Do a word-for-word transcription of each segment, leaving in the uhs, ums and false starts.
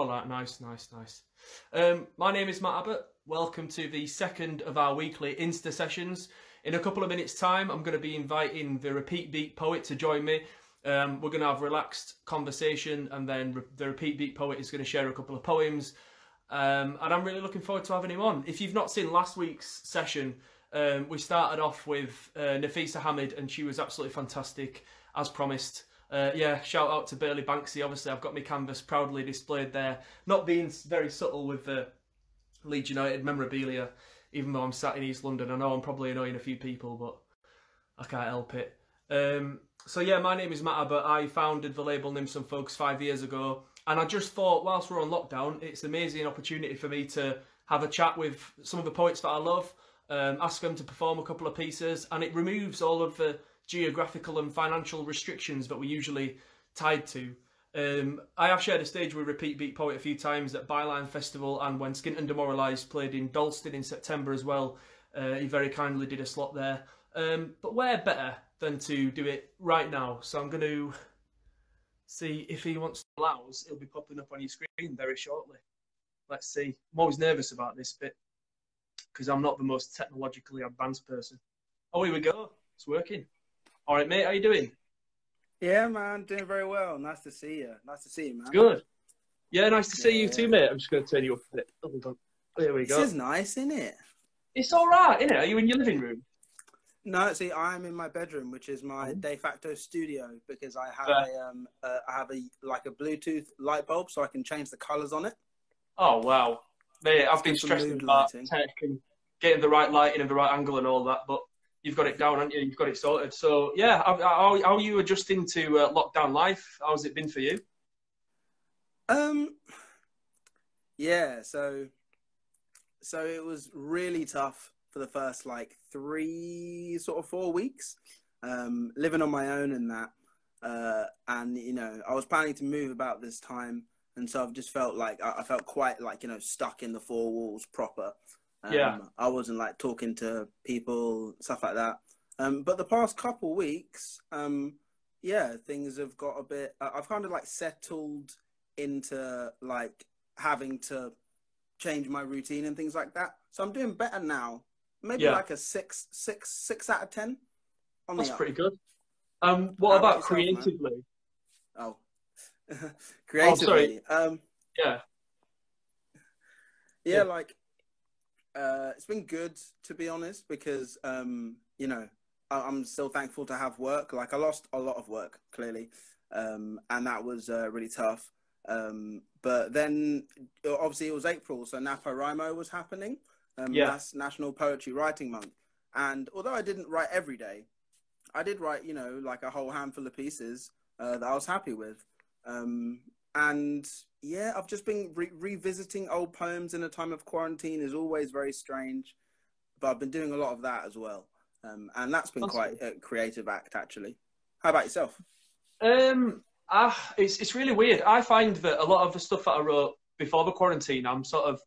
All right, nice, nice, nice. Um, my name is Matt Abbott. Welcome to the second of our weekly Insta sessions. In a couple of minutes' time, I'm going to be inviting the Repeat Beat Poet to join me. Um, we're going to have relaxed conversation, and then re the Repeat Beat Poet is going to share a couple of poems. Um, and I'm really looking forward to having him on. If you've not seen last week's session, um, we started off with uh, Nafisa Hamid, and she was absolutely fantastic, as promised. Uh, yeah, shout out to Bailey Banksy. Obviously, I've got my canvas proudly displayed there. Not being very subtle with the Leeds United memorabilia, even though I'm sat in East London. I know I'm probably annoying a few people, but I can't help it. Um, so yeah, my name is Matt Abbott. I founded the label Nymphs and Thugs five years ago. And I just thought, whilst we're on lockdown, it's an amazing opportunity for me to have a chat with some of the poets that I love, um, ask them to perform a couple of pieces, and it removes all of the geographical and financial restrictions that we're usually tied to. Um, I have shared a stage with Repeat Beat Poet a few times at Byline Festival, and when Skint and Demoralised played in Dalston in September as well, uh, he very kindly did a slot there. Um, but where better than to do it right now? So I'm going to see if he wants to allows. It'll be popping up on your screen very shortly. Let's see. I'm always nervous about this bit because I'm not the most technologically advanced person. Oh, here we go. It's working. All right, mate, how you doing? Yeah, man, doing very well. Nice to see you. Nice to see you, man. It's good. Yeah, nice to see yeah. you too, mate. I'm just going to turn you up a bit. Hold on. There we go. This is nice, isn't it? It's all right, isn't it? Are you in your living room? No, see, I'm in my bedroom, which is my de facto studio because I have uh, a, um, uh, I have a like a Bluetooth light bulb, so I can change the colours on it. Oh wow, mate! I've been stressing about tech and getting the right lighting and the right angle and all that, but you've got it down, haven't you? You've got it sorted. So yeah, how, how, how are you adjusting to uh, lockdown life? How's it been for you? Um, yeah, so so it was really tough for the first like three sort of four weeks, um, living on my own and that. Uh, and, you know, I was planning to move about this time. And so I've just felt like, I, I felt quite like, you know, stuck in the four walls proper. Um, yeah. I wasn't like talking to people, stuff like that. Um, but the past couple weeks, um, yeah, things have got a bit, uh, I've kind of like settled into like having to change my routine and things like that. So I'm doing better now. Maybe yeah. like a six, six, six out of ten. On That's the pretty good. Um, what How about, about creatively? Yourself, oh, creatively. Oh, um, yeah. yeah. Yeah, like uh, it's been good to be honest, because um, you know I I'm still thankful to have work. Like I lost a lot of work clearly, um, and that was uh, really tough. Um, but then obviously it was April, so NaNoWriMo was happening. Um, yeah. That's National Poetry Writing Month. And although I didn't write every day, I did write, you know, like a whole handful of pieces uh, that I was happy with. Um, and yeah, I've just been re revisiting old poems in a time of quarantine is always very strange. But I've been doing a lot of that as well. Um, and that's been awesome. Quite a creative act, actually. How about yourself? Um, I, it's, it's really weird. I find that a lot of the stuff that I wrote before the quarantine, I'm sort of,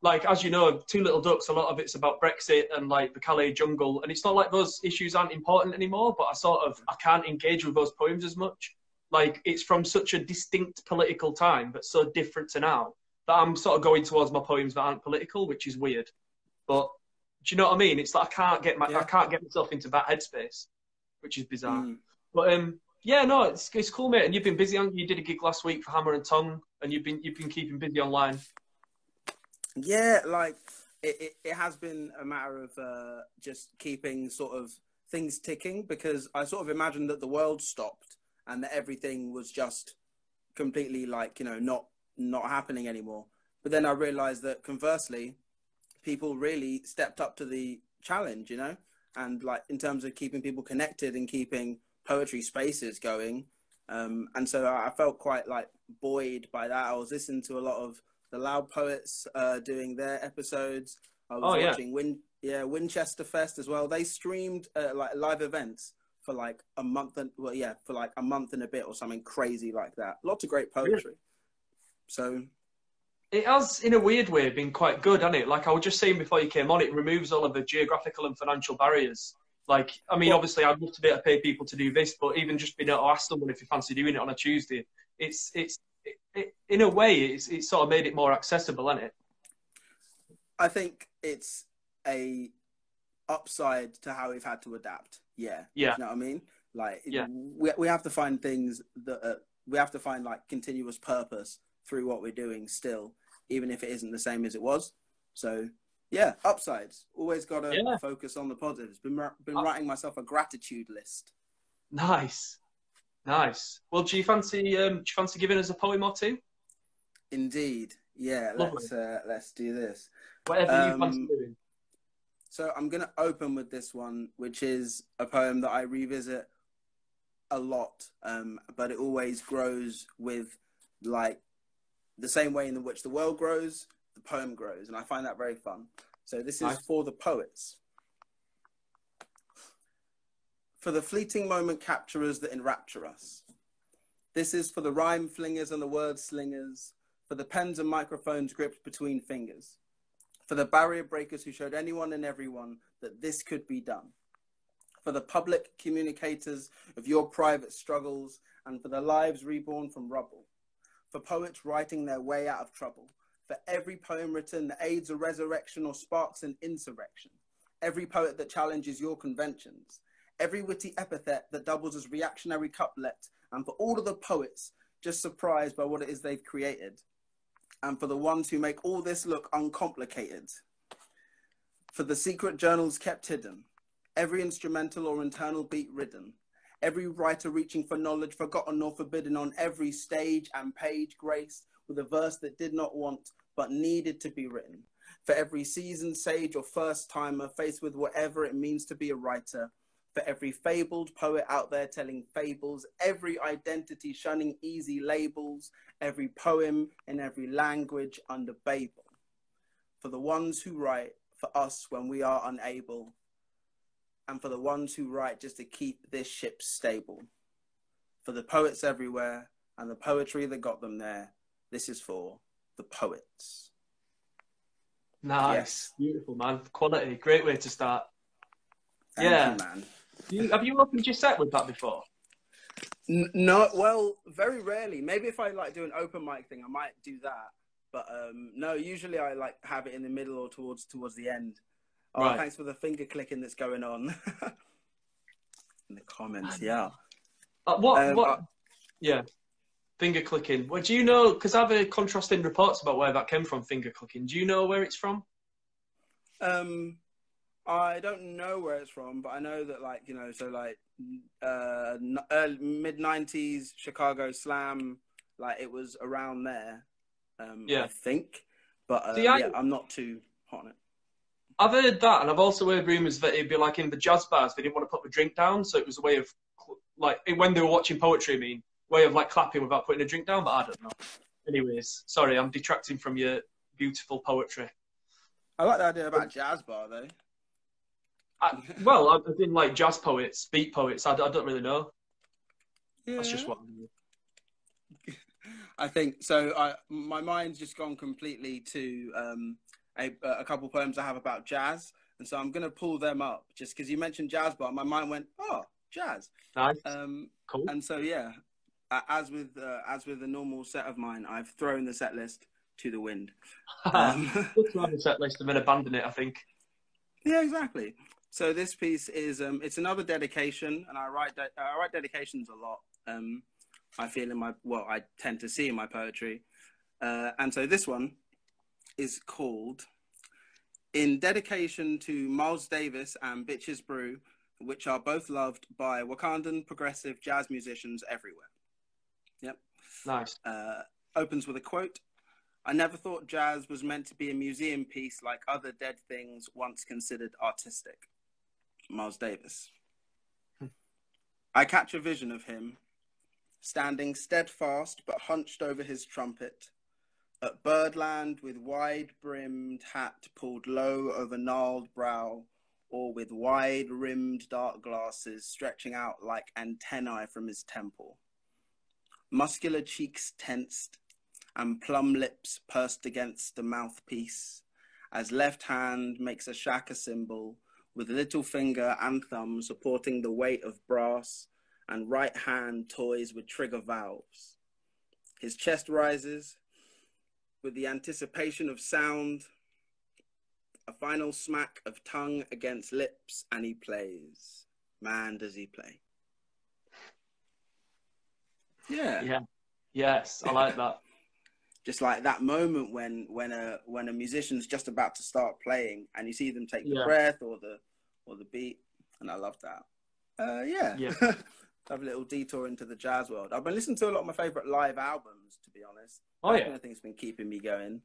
like, as you know, Two Little Ducks, a lot of it's about Brexit and, like, the Calais jungle. And it's not like those issues aren't important anymore, but I sort of, I can't engage with those poems as much. Like, it's from such a distinct political time, but so different to now, that I'm sort of going towards my poems that aren't political, which is weird. But do you know what I mean? It's like I can't get, my, yeah. I can't get myself into that headspace, which is bizarre. Mm. But, um, yeah, no, it's, it's cool, mate. And you've been busy, haven't you? You did a gig last week for Hammer and Tongue, and you've been, you've been keeping busy online. Yeah, like it, it, it has been a matter of uh, just keeping sort of things ticking, because I sort of imagined that the world stopped and that everything was just completely like, you know, not not happening anymore. But then I realized that conversely, people really stepped up to the challenge, you know, and like in terms of keeping people connected and keeping poetry spaces going. Um, and so I felt quite like buoyed by that. I was listening to a lot of the Loud Poets uh, doing their episodes. I was oh, yeah. watching Win yeah, Winchester Fest as well. They streamed uh, like live events for like a month and well, yeah, for like a month and a bit or something crazy like that. Lots of great poetry. Really? So it has, in a weird way, been quite good, hasn't it? Like I was just saying before you came on, it removes all of the geographical and financial barriers. Like, I mean, well, obviously, I'd love to be able to pay people to do this, but even just being able to ask someone if you fancy doing it on a Tuesday, it's it's. it, it, in a way, it's, it's sort of made it more accessible, hasn't it? I think it's a upside to how we've had to adapt. Yeah. Yeah. You know what I mean? Like, yeah. we, we have to find things that, uh, we have to find like continuous purpose through what we're doing still, even if it isn't the same as it was. So yeah, upsides. Always got to yeah. focus on the positives. Been, been writing myself a gratitude list. Nice. Nice. Well, do you fancy um, do you fancy giving us a poem or two? Indeed. Yeah. Lovely. Let's uh, let's do this. Whatever um, you fancy doing. So I'm going to open with this one, which is a poem that I revisit a lot, um, but it always grows with, like, the same way in which the world grows, the poem grows, and I find that very fun. So this is nice. For the poets. For the fleeting moment capturers that enrapture us. This is for the rhyme flingers and the word slingers, for the pens and microphones gripped between fingers, for the barrier breakers who showed anyone and everyone that this could be done, for the public communicators of your private struggles, and for the lives reborn from rubble, for poets writing their way out of trouble, for every poem written that aids a resurrection or sparks an insurrection, every poet that challenges your conventions, every witty epithet that doubles as reactionary couplet, and for all of the poets just surprised by what it is they've created, and for the ones who make all this look uncomplicated, for the secret journals kept hidden, every instrumental or internal beat ridden, every writer reaching for knowledge forgotten or forbidden, on every stage and page graced with a verse that did not want but needed to be written, for every seasoned sage or first timer faced with whatever it means to be a writer, for every fabled poet out there telling fables, every identity shunning easy labels, every poem in every language under Babel. For the ones who write for us when we are unable, and for the ones who write just to keep this ship stable. For the poets everywhere and the poetry that got them there, this is for the poets. Nice, yes. Beautiful, man. Quality, great way to start. Thank yeah. you, man. You, have you opened your set with that before? N no, well, very rarely. Maybe if I like do an open mic thing, I might do that. But um, no, usually I like have it in the middle or towards towards the end. Oh, right. Thanks for the finger clicking that's going on in the comments. Yeah. Uh, what? Um, what? Uh, yeah. Finger clicking. Well, do you know? Because I've heard contrasting reports about where that came from. Finger clicking. Do you know where it's from? Um. I don't know where it's from, but I know that, like, you know, so, like, uh, early, mid nineties, Chicago Slam, like, it was around there, um, yeah. I think. But, uh, See, I, yeah, I'm not too hot on it. I've heard that, and I've also heard rumours that it'd be, like, in the jazz bars, they didn't want to put the drink down, so it was a way of, like, when they were watching poetry, I mean, way of, like, clapping without putting a drink down, but I don't know. Anyways, sorry, I'm detracting from your beautiful poetry. I like the idea about um, jazz bar, though. I, well, I've been like jazz poets, beat poets. I, I don't really know. Yeah. That's just what I'm I think. So I, my mind's just gone completely to um, a, a couple poems I have about jazz. And so I'm going to pull them up just because you mentioned jazz, but my mind went, oh, jazz. Nice. Um, cool. And so, yeah, as with uh, as with a normal set of mine, I've thrown the set list to the wind. um, We'll throw the set list and then abandon it, I think. Yeah, exactly. So this piece is, um, it's another dedication, and I write, de I write dedications a lot. Um, I feel in my, well, I tend to see in my poetry. Uh, and so this one is called In Dedication to Miles Davis and Bitches Brew, which are both loved by Wakandan progressive jazz musicians everywhere. Yep. Nice. Uh, opens with a quote. I never thought jazz was meant to be a museum piece like other dead things once considered artistic. Miles Davis. I catch a vision of him, standing steadfast but hunched over his trumpet, at Birdland with wide-brimmed hat pulled low over gnarled brow, or with wide-rimmed dark glasses stretching out like antennae from his temple. Muscular cheeks tensed, and plum lips pursed against the mouthpiece, as left hand makes a shaka symbol, with little finger and thumb supporting the weight of brass, and right hand toys with trigger valves. His chest rises with the anticipation of sound, a final smack of tongue against lips, and he plays. Man, does he play. Yeah. Yeah. Yes, I like that. Just like that moment when when a when a musician's just about to start playing and you see them take yeah. the breath or the or the beat, and I love that. Uh, yeah, yeah. Have a little detour into the jazz world. I've been listening to a lot of my favorite live albums, to be honest. Oh yeah, I think it's been keeping me going.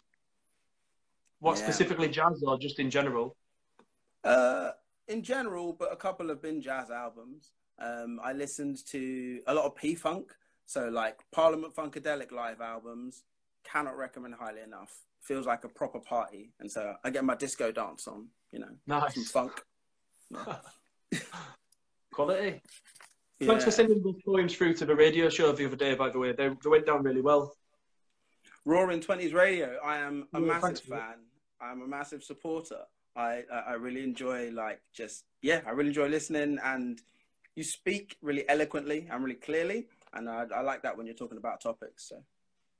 What yeah. specifically jazz or just in general? Uh, in general, but a couple have been jazz albums. Um, I listened to a lot of P Funk, so like Parliament Funkadelic live albums. Cannot recommend highly enough. Feels like a proper party, and so I get my disco dance on. You know, nice. Some funk. Yeah. Quality. Yeah. Thanks for sending those poems through to the radio show the other day, by the way. They, they went down really well. Roaring twenties Radio. I am a yeah, massive fan. I'm a massive supporter. I, I I really enjoy like just yeah. I really enjoy listening, and you speak really eloquently and really clearly, and I, I like that when you're talking about topics. So.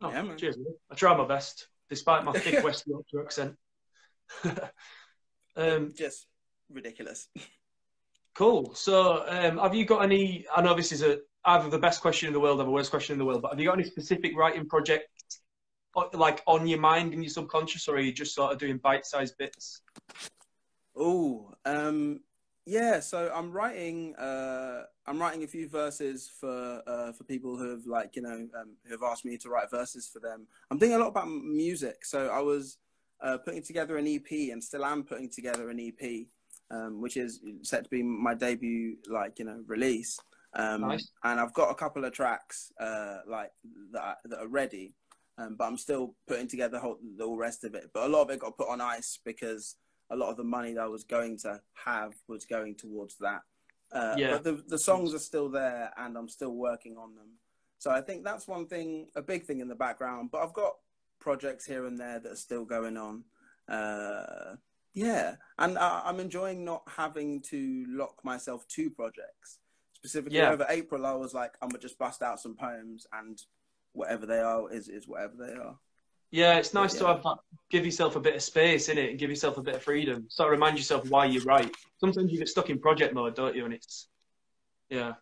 Oh, yeah, man. Cheers, man. I try my best, despite my thick West Yorkshire accent. um, Just ridiculous. Cool. So um, have you got any, I know this is a, either the best question in the world or the worst question in the world, but have you got any specific writing project like on your mind in your subconscious, or are you just sort of doing bite-sized bits? Oh, um, yeah. So I'm writing, uh, I'm writing a few verses for uh, for people who have like, you know, um, who have asked me to write verses for them. I'm thinking a lot about music. So I was uh, putting together an E P, and still am putting together an E P, um, which is set to be my debut, like, you know, release. Um, nice. And I've got a couple of tracks uh, like that, that are ready, um, but I'm still putting together the whole, the whole rest of it. But a lot of it got put on ice because a lot of the money that I was going to have was going towards that. Uh, yeah. But the, the songs are still there, and I'm still working on them. So I think that's one thing, a big thing in the background. But I've got projects here and there that are still going on. Uh, yeah. And I, I'm enjoying not having to lock myself to projects. Specifically yeah. over April, I was like, I'm going to just bust out some poems, and whatever they are is, is whatever they are. Yeah, it's nice yeah. to have that, give yourself a bit of space, innit, and give yourself a bit of freedom. Sort of remind yourself why you write. Sometimes you get stuck in project mode, don't you? And it's, yeah.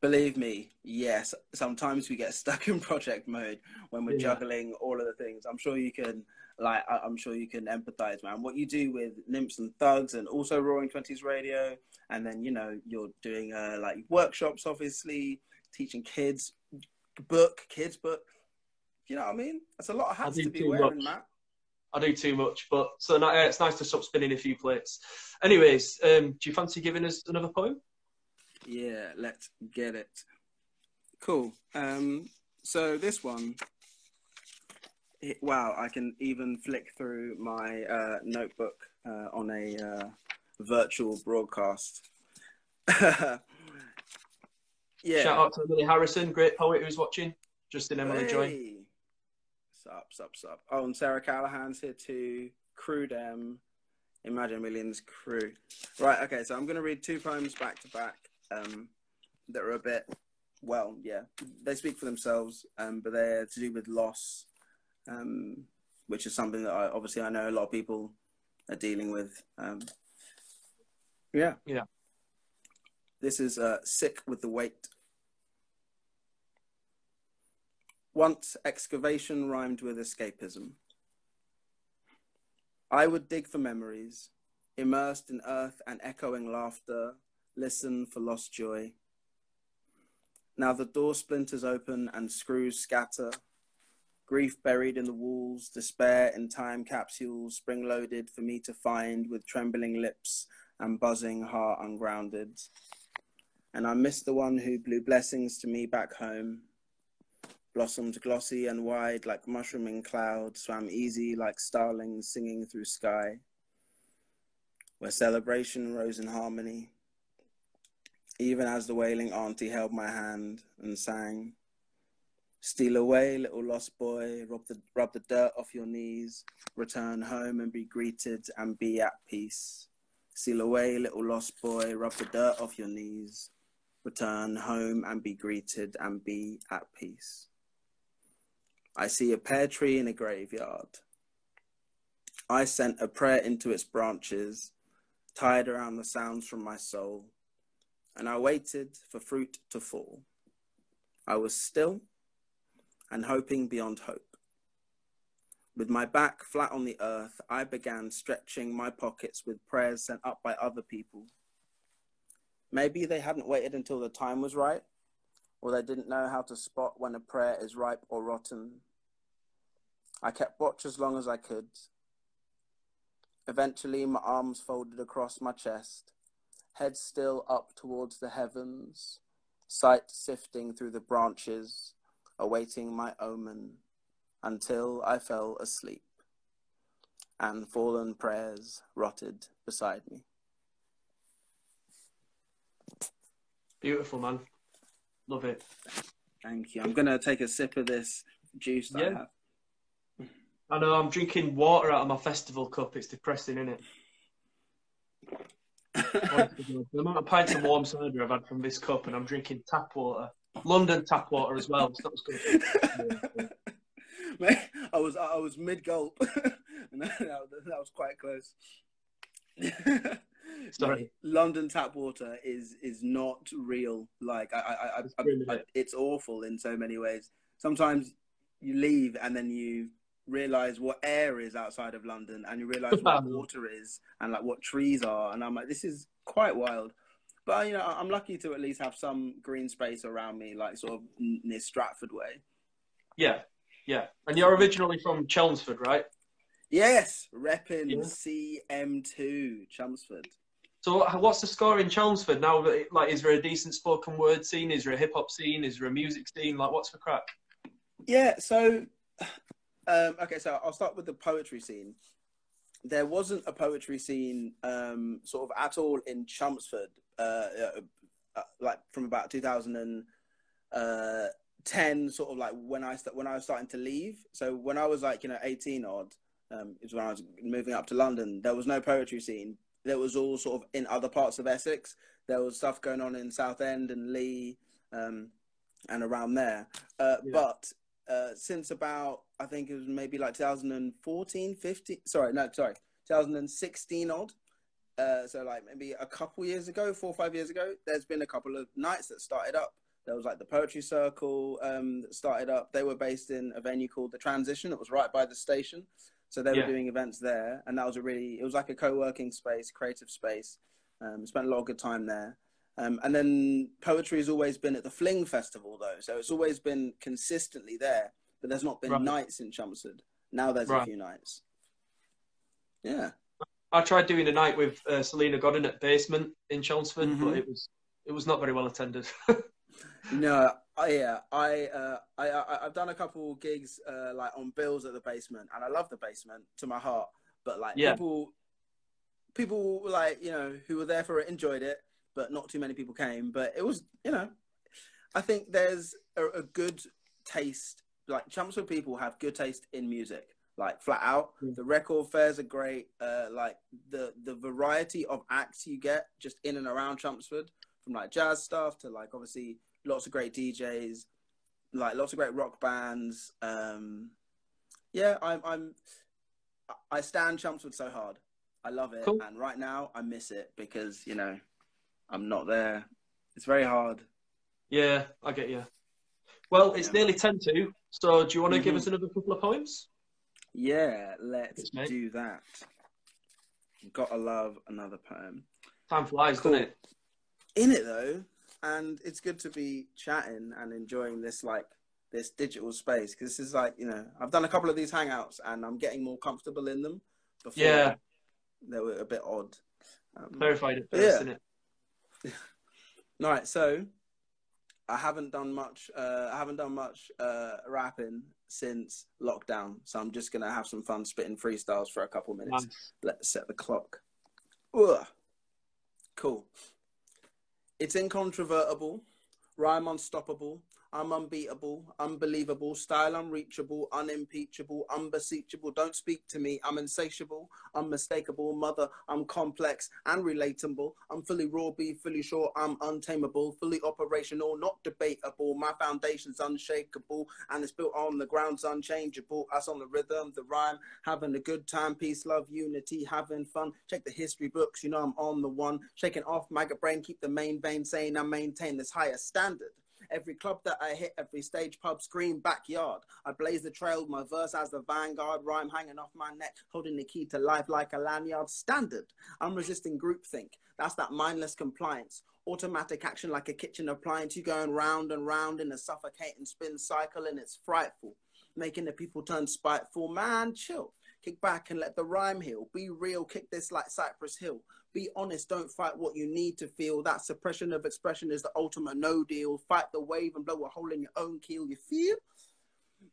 Believe me, yes. Sometimes we get stuck in project mode when we're yeah. juggling all of the things. I'm sure you can, like, I'm sure you can empathise, man. What you do with Nymphs and Thugs, and also Roaring twenties Radio, and then, you know, you're doing, uh, like, workshops, obviously, teaching kids, book, kids book. You know what I mean? That's a lot of hats to be wearing, much. Matt. I do too much, but so uh, it's nice to stop spinning a few plates. Anyways, um, do you fancy giving us another poem? Yeah, let's get it. Cool. Um, so this one, it, wow, I can even flick through my uh, notebook uh, on a uh, virtual broadcast. yeah. Shout out to Lily Harrison, great poet who's watching. Justin Emily hey. Joy. Sup, sup, sup. Oh, and Sarah Callahan's here too. Crew Dem, Imagine Millions crew. Right, okay, so I'm going to read two poems back to back um, that are a bit, well, yeah, they speak for themselves, um, but they're to do with loss, um, which is something that I, obviously I know a lot of people are dealing with. Um, yeah. Yeah. This is uh, Sick with the Weight. Once excavation rhymed with escapism. I would dig for memories, immersed in earth and echoing laughter, listen for lost joy. Now the door splinters open and screws scatter, grief buried in the walls, despair in time capsules, spring-loaded for me to find with trembling lips and buzzing heart ungrounded. And I miss the one who blew blessings to me back home. Blossomed glossy and wide like mushroom in cloud, swam easy like starlings singing through sky, where celebration rose in harmony, even as the wailing auntie held my hand and sang, steal away, little lost boy, rub the, rub the dirt off your knees, return home and be greeted and be at peace. Steal away, little lost boy, rub the dirt off your knees, return home and be greeted and be at peace. I see a pear tree in a graveyard. I sent a prayer into its branches, tied around the sounds from my soul, and I waited for fruit to fall. I was still and hoping beyond hope. With my back flat on the earth, I began stretching my pockets with prayers sent up by other people. Maybe they hadn't waited until the time was right, or they didn't know how to spot when a prayer is ripe or rotten. I kept watch as long as I could. Eventually, my arms folded across my chest, head still up towards the heavens, sight sifting through the branches, awaiting my omen, until I fell asleep, and fallen prayers rotted beside me. Beautiful, man. Love it. Thank you. I'm going to take a sip of this juice that yeah. I have. I know, I'm drinking water out of my festival cup. It's depressing, isn't it? The amount of pints of warm cider I've had from this cup, and I'm drinking tap water. London tap water as well. So that was I was, I was mid-gulp. that was quite close. Sorry. London tap water is is not real. Like I, I, I, I, I, I, it's awful in so many ways. Sometimes you leave and then you realise what air is outside of London, and you realise what water is, and like what trees are. And I'm like, this is quite wild. But you know, I'm lucky to at least have some green space around me, like sort of near Stratford way. Yeah, yeah. And you're originally from Chelmsford, right? Yes, repping yeah. C M two, Chelmsford. So what's the score in Chelmsford now? Like, is there a decent spoken word scene? Is there a hip hop scene? Is there a music scene? Like, what's the crack? Yeah, so, um, okay, so I'll start with the poetry scene. There wasn't a poetry scene um, sort of at all in Chelmsford, uh, uh, like from about two thousand ten, sort of like when I, st when I was starting to leave. So when I was like, you know, eighteen odd, Um, it was when I was moving up to London, there was no poetry scene. There was all sort of in other parts of Essex. There was stuff going on in Southend and Lee um, and around there. Uh, yeah. But uh, since about, I think it was maybe like twenty fourteen, fifteen, sorry, no, sorry, twenty sixteen odd. Uh, so like maybe a couple years ago, four or five years ago, there's been a couple of nights that started up. There was like the Poetry Circle um, that started up. They were based in a venue called The Transition. It was right by the station. So they yeah. were doing events there, and that was a really, it was like a co-working space, creative space. Um, spent a lot of good time there. Um, and then poetry has always been at the Fling Festival though. So it's always been consistently there, but there's not been right. nights in Chelmsford. Now there's right. a few nights. Yeah. I tried doing a night with uh, Selena Godden at Basement in Chelmsford, mm-hmm. but it was, it was not very well attended. No, I, yeah, I, uh, I, I, I've done a couple gigs uh, like on bills at the Basement, and I love the Basement to my heart. But like yeah. people, people like you know who were there for it enjoyed it, but not too many people came. But it was, you know, I think there's a, a good taste. Like Chelmsford people have good taste in music, like flat out. Mm. The record fairs are great. Uh, like the the variety of acts you get just in and around Chelmsford, from like jazz stuff to like obviously. Lots of great D Js, like lots of great rock bands. Um, yeah, I'm, I'm, I stand Chelmsford so hard. I love it. Cool. And right now I miss it because, you know, I'm not there. It's very hard. Yeah, I get you. Well, it's yeah. nearly ten to, so do you want to mm-hmm. give us another couple of poems? Yeah, let's Thanks, do that. Gotta love another poem. Time flies, cool. doesn't it? In it though. And it's good to be chatting and enjoying this, like, this digital space. Because this is like, you know, I've done a couple of these hangouts and I'm getting more comfortable in them. Before yeah. they were a bit odd. Um, Verified at first, yeah. isn't it? All right, so I haven't done much, uh, I haven't done much uh, rapping since lockdown. So I'm just going to have some fun spitting freestyles for a couple minutes. Nice. Let's set the clock. Ugh. Cool. It's incontrovertible, rhyme unstoppable, I'm unbeatable, unbelievable, style unreachable, unimpeachable, unbeseechable, don't speak to me, I'm insatiable, unmistakable, mother, I'm complex and relatable, I'm fully raw, be fully sure, I'm untamable, fully operational, not debatable, my foundation's unshakable, and it's built on the ground's unchangeable, us on the rhythm, the rhyme, having a good time, peace, love, unity, having fun, check the history books, you know I'm on the one, shaking off maggot brain, keep the main vein sane, I maintain this higher standard. Every club that I hit, every stage, pub, scream, backyard. I blaze the trail, my verse as the vanguard. Rhyme hanging off my neck, holding the key to life like a lanyard. Standard, I'm resisting groupthink. That's that mindless compliance. Automatic action like a kitchen appliance. You're going round and round in a suffocating spin cycle, and it's frightful. Making the people turn spiteful. Man, chill. Kick back and let the rhyme heal. Be real, kick this like Cypress Hill. Be honest, don't fight what you need to feel. That suppression of expression is the ultimate no deal. Fight the wave and blow a hole in your own keel. You feel?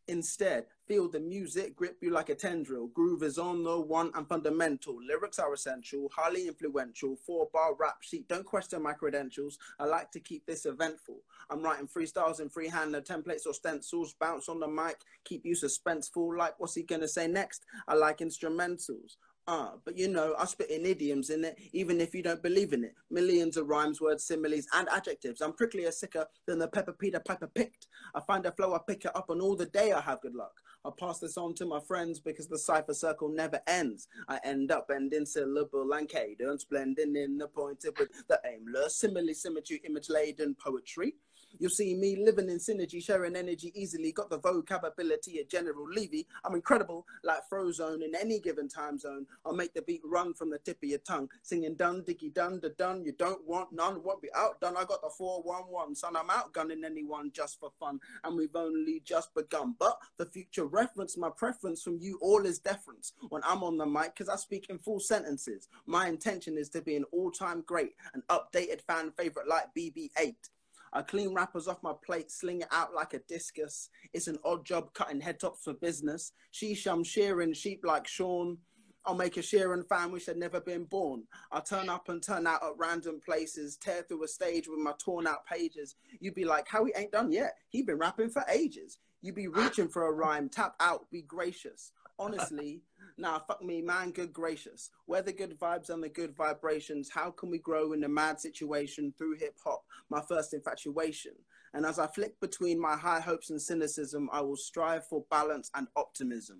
Instead, feel the music grip you like a tendril. Groove is on the one and fundamental. Lyrics are essential, highly influential. Four-bar rap sheet, don't question my credentials. I like to keep this eventful. I'm writing freestyles in freehand, no templates or stencils. Bounce on the mic, keep you suspenseful. Like, what's he gonna say next? I like instrumentals. Ah, uh, but you know, I spit in idioms in it, even if you don't believe in it. Millions of rhymes, words, similes, and adjectives. I'm pricklier, sicker than the pepper Peter Piper picked. I find a flow, I pick it up, and all the day I have good luck. I pass this on to my friends because the cipher circle never ends. I end up ending syllable and cadence, blending in the pointed with the aimless, simile, symmetry, image-laden poetry. You'll see me living in synergy, sharing energy easily, got the vocab ability of General Levy. I'm incredible, like Frozone in any given time zone. I'll make the beat run from the tip of your tongue, singing dun, diggy, dun, da, dun, you don't want none, won't be outdone. I got the four one one, son, I'm outgunning anyone just for fun, and we've only just begun. But the future reference, my preference from you all is deference when I'm on the mic, because I speak in full sentences. My intention is to be an all-time great, an updated fan favorite like B B eight. I clean rappers off my plate, sling it out like a discus. It's an odd job cutting head tops for business. Sheesh, I'm shearing sheep like Sean. I'll make a Sheeran fan wish I'd never been born. I'll turn up and turn out at random places, tear through a stage with my torn out pages. You'd be like, how he ain't done yet? He been rapping for ages. You'd be reaching for a rhyme, tap out, be gracious. Honestly, nah, fuck me, man, good gracious. Where the good vibes and the good vibrations, how can we grow in a mad situation through hip-hop, my first infatuation? And as I flick between my high hopes and cynicism, I will strive for balance and optimism.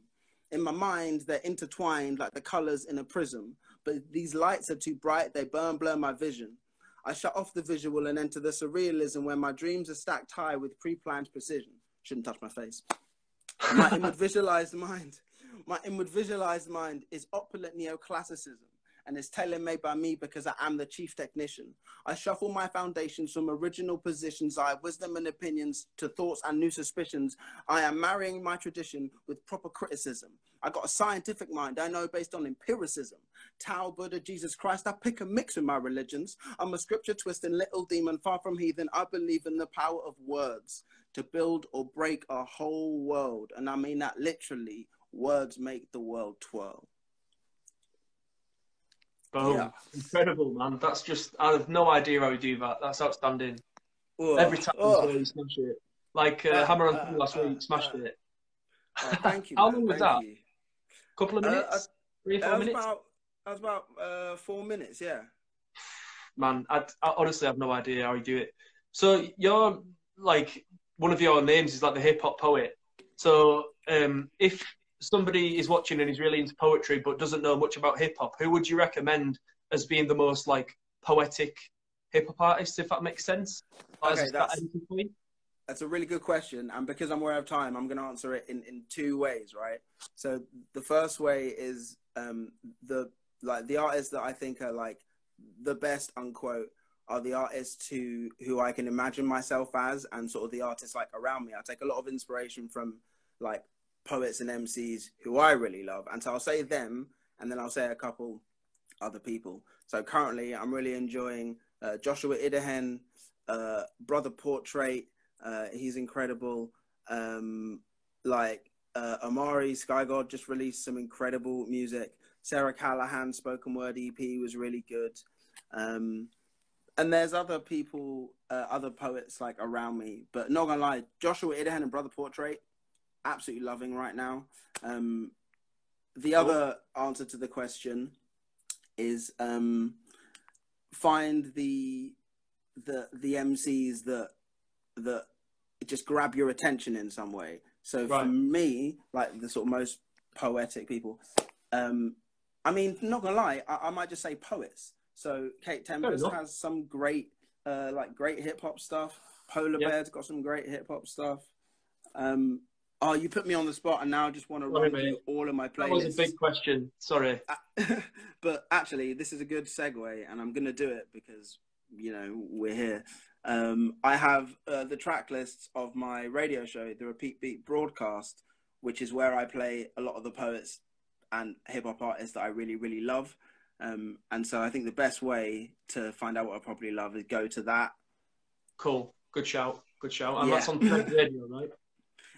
In my mind, they're intertwined like the colors in a prism, but these lights are too bright, they burn, blur my vision. I shut off the visual and enter the surrealism where my dreams are stacked high with pre-planned precision. Shouldn't touch my face. My inward visualized mind. My inward visualized mind is opulent neoclassicism and is tailor-made by me because I am the chief technician. I shuffle my foundations from original positions, I have wisdom and opinions to thoughts and new suspicions. I am marrying my tradition with proper criticism. I got a scientific mind, I know based on empiricism. Tao, Buddha, Jesus Christ, I pick and mix with my religions. I'm a scripture twisting little demon, far from heathen. I believe in the power of words to build or break a whole world. And I mean that literally. Words make the world twirl. Boom. Yeah. Incredible, man. That's just, I have no idea how we do that. That's outstanding. Ugh. Every time Ugh. you smash it. Like uh, uh, Hammer and Tongue uh, last uh, week, smashed uh, it. Uh, thank you. How long was that? A couple of minutes? Uh, I, Three or four that minutes? About, that was about uh, four minutes, yeah. Man, I, I honestly have no idea how you do it. So you're, like, one of your names is like the hip-hop poet. So um, if... somebody is watching and is really into poetry but doesn't know much about hip-hop, who would you recommend as being the most like poetic hip-hop artist, if that makes sense? Okay, that's, that that's a really good question, and because I'm aware of time, I'm going to answer it in, in two ways, right? So the first way is um, the like the artists that I think are like the best, unquote, are the artists who, who I can imagine myself as, and sort of the artists like around me. I take a lot of inspiration from like poets and M Cs who I really love, and so I'll say them, and then I'll say a couple other people. So currently I'm really enjoying uh, Joshua Idehen, uh, Brother Portrait, uh, he's incredible. Um, like uh, Amari Sky God just released some incredible music. Sarah Callahan's spoken word E P was really good. Um, And there's other people, uh, other poets like around me, but not gonna lie, Joshua Idehen and Brother Portrait, absolutely loving right now. Um, the cool. other answer to the question is um, find the the the M Cs that that just grab your attention in some way. So right. for me, like the sort of most poetic people, um, I mean, not gonna lie, I, I might just say poets. So Kate Tempest has some great, uh, like great hip hop stuff. Polar yep. Bear's got some great hip hop stuff. Um, oh, you put me on the spot, and now I just want to run through all of my playlists. That was a big question. Sorry, but actually, this is a good segue, and I'm gonna do it because you know we're here. Um, I have uh, the track lists of my radio show, the Repeat Beat broadcast, which is where I play a lot of the poets and hip hop artists that I really, really love. Um, and so I think the best way to find out what I probably love is go to that. Cool. Good shout. Good shout. And yeah. that's on Threads Radio, right?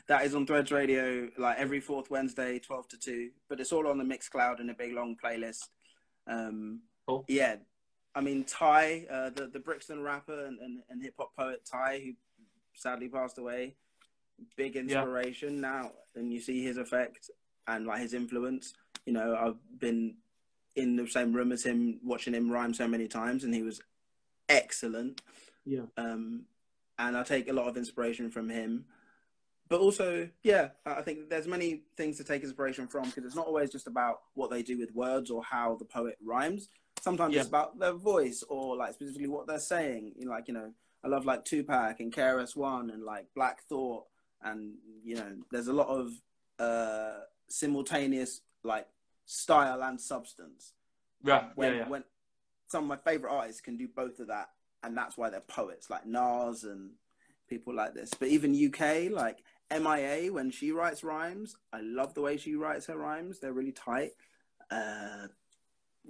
That is on Threads Radio, like every fourth Wednesday, twelve to two. But it's all on the Mixcloud in a big, long playlist. Um, cool. Yeah. I mean, Ty, uh, the, the Brixton rapper and, and, and hip-hop poet Ty, who sadly passed away, big inspiration yeah. now. And you see his effect and like his influence. You know, I've been in the same room as him, watching him rhyme so many times, and he was excellent. Yeah. Um, and I take a lot of inspiration from him. But also, yeah, I think there's many things to take inspiration from, because it's not always just about what they do with words or how the poet rhymes. Sometimes yeah. it's about their voice or, like, specifically what they're saying. You know, like, you know, I love, like, Tupac and K R S One and, like, Black Thought. And, you know, there's a lot of uh, simultaneous, like, style and substance. Yeah, when, yeah, yeah. when some of my favorite artists can do both of that, and that's why they're poets, like Nas and people like this. But even U K, like M I A, when she writes rhymes, I love the way she writes her rhymes. They're really tight. Uh,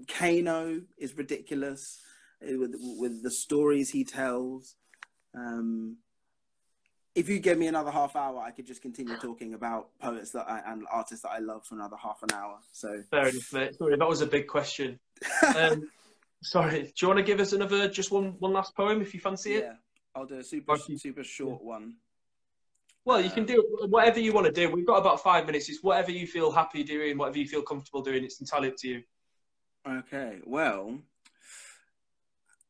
Kano is ridiculous with, with the stories he tells. Um, if you give me another half hour, I could just continue talking about poets that I, and artists that I love for another half an hour. So fair enough, mate. Sorry, that was a big question. Um, sorry. Do you want to give us another, just one, one last poem if you fancy it? Yeah, I'll do a super, super short yeah. one. Well, you can do whatever you want to do. We've got about five minutes. It's whatever you feel happy doing, whatever you feel comfortable doing. It's entirely up to you. Okay. Well,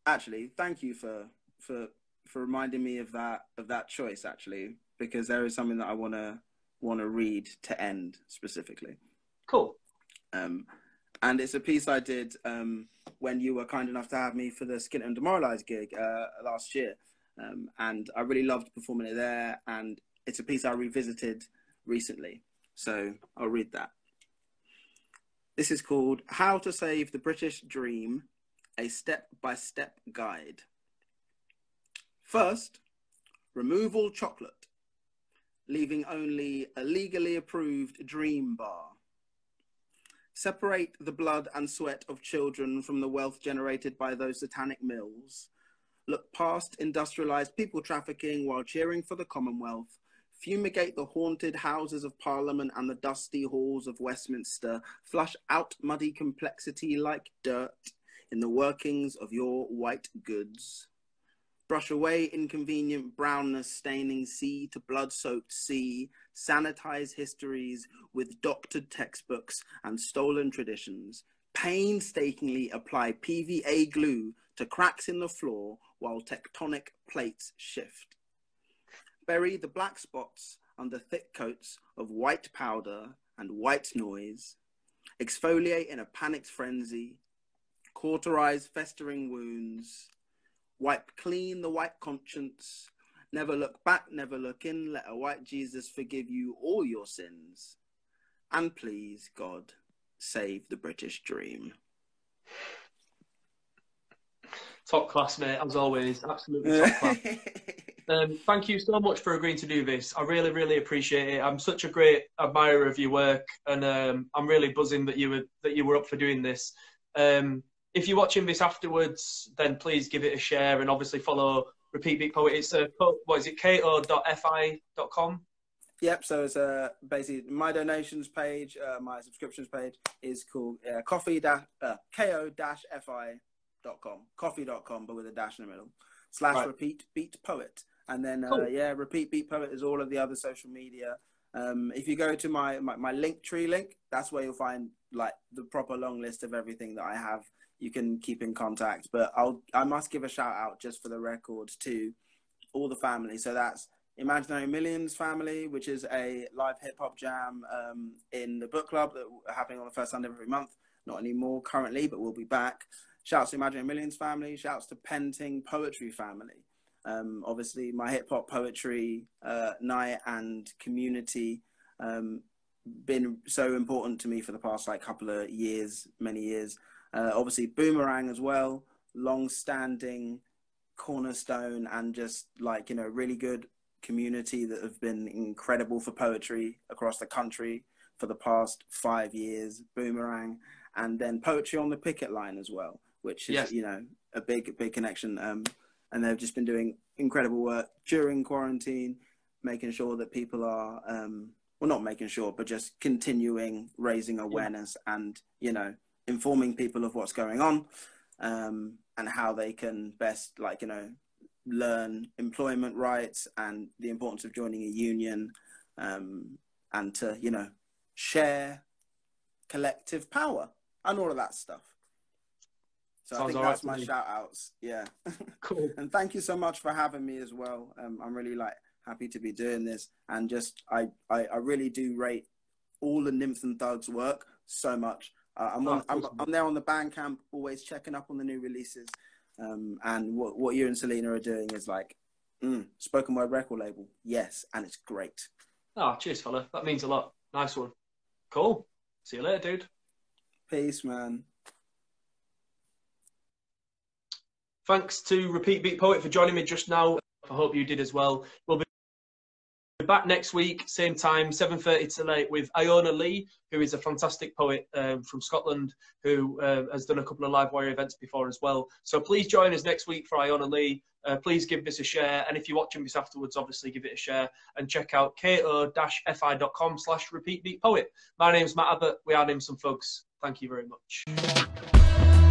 actually, thank you for for. for reminding me of that of that choice, actually, because there is something that I want to want to read to end specifically. Cool. Um, and it's a piece I did um, when you were kind enough to have me for the Skint and Demoralised gig uh, last year. Um, and I really loved performing it there. And it's a piece I revisited recently. So I'll read that. This is called How to Save the British Dream, a Step-by-Step Guide. First, remove all chocolate, leaving only a legally approved dream bar. Separate the blood and sweat of children from the wealth generated by those satanic mills. Look past industrialized people trafficking while cheering for the Commonwealth. Fumigate the haunted houses of Parliament and the dusty halls of Westminster. Flush out muddy complexity like dirt in the workings of your white goods. Brush away inconvenient brownness, staining sea to blood-soaked sea. Sanitize histories with doctored textbooks and stolen traditions. Painstakingly apply P V A glue to cracks in the floor while tectonic plates shift. Bury the black spots under thick coats of white powder and white noise. Exfoliate in a panicked frenzy. Cauterize festering wounds. Wipe clean the white conscience. Never look back, never look in. Let a white Jesus forgive you all your sins. And please, God, save the British dream. Top class, mate, as always. Absolutely top class. Um, thank you so much for agreeing to do this. I really, really appreciate it. I'm such a great admirer of your work, and um, I'm really buzzing that you were that you were up for doing this. Um, If you're watching this afterwards, then please give it a share and obviously follow Repeat Beat Poet. It's, uh, what is it, kato dot f i dot com? Yep, so it's uh, basically my donations page, uh, my subscriptions page is called uh, coffee dash, uh, ko-fi dot com, coffee dot com, but with a dash in the middle, slash right. Repeat Beat Poet. And then, uh, cool. yeah, Repeat Beat Poet is all of the other social media. Um, if you go to my, my, my Linktree link, that's where you'll find like the proper long list of everything that I have. You can keep in contact, but I'll, I must give a shout out just for the record to all the family. So that's Imaginary Millions family, which is a live hip hop jam um, in the book club that happening on the first Sunday of every month. Not anymore currently, but we'll be back. Shouts to Imaginary Millions family, shouts to Penting Poetry family. Um, obviously my hip hop poetry uh, night and community um, been so important to me for the past like couple of years, many years. Uh, obviously Boomerang as well, long-standing cornerstone and just like, you know, really good community that have been incredible for poetry across the country for the past five years, Boomerang, and then Poetry on the Picket Line as well, which is, yes. you know, a big, big connection. Um, and they've just been doing incredible work during quarantine, making sure that people are, um, well, not making sure, but just continuing raising awareness yeah. and, you know, informing people of what's going on um, and how they can best, like, you know, learn employment rights and the importance of joining a union um, and to, you know, share collective power and all of that stuff. So Sounds I think that's right my shout outs. Yeah. Cool. And thank you so much for having me as well. Um, I'm really like happy to be doing this and just, I, I, I really do rate all the Nymphs and Thugs work so much. Uh, I'm, on, I'm, I'm there on the Bandcamp, always checking up on the new releases. Um, and what, what you and Selena are doing is like, mm, spoken word record label. Yes. And it's great. Oh, cheers, fella. That means a lot. Nice one. Cool. See you later, dude. Peace, man. Thanks to Repeat Beat Poet for joining me just now. I hope you did as well. We'll be back next week, same time, seven thirty till eight, with Iona Lee, who is a fantastic poet um, from Scotland, who uh, has done a couple of Live Wire events before as well. So please join us next week for Iona Lee. Uh, please give this a share. And if you're watching this afterwards, obviously give it a share. And check out ko-fi.com slash repeatbeatpoet. My name's Matt Abbott. We are Nymphs and Thugs. Thank you very much.